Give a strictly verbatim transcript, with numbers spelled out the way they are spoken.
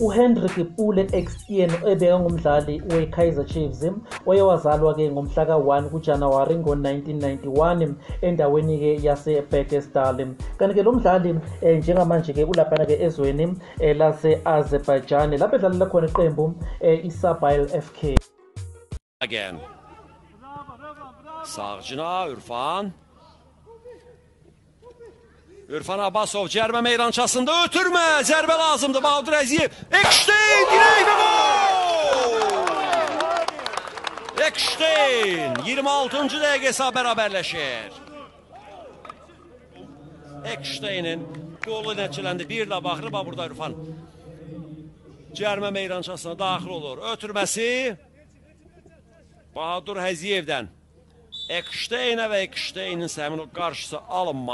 uHendrick Pule Ekstein ebeka ngumdlali weKaizer Chiefs owazalwa ke ngomhla ka one kuJanuary ngo nineteen ninety-one endaweni ke yaseBurkestal. Kanti ke lo mdlali njengamanje ke ulaphana ke ezweni laseAzerbaijan lapho edlalela khona iqembu iSabail F K. Again Savcına Ürfan Ürfan Abasov cərbə meydançasında ötürmə, cərbə lazımdı Bahadur Həziyev. Ekstein dirək və gol! Ekstein iyirmi altıncı dəqiqə hesab bərabərləşir. Eksteinin qolu nəticələndi. Bir də baxırıb burada Ürfan cərbə meydançasına daxil olur. Ötürməsi Bahadur Həziyevdən. Eksteinə və Eksteinin səmin o qarşısı alınmalı.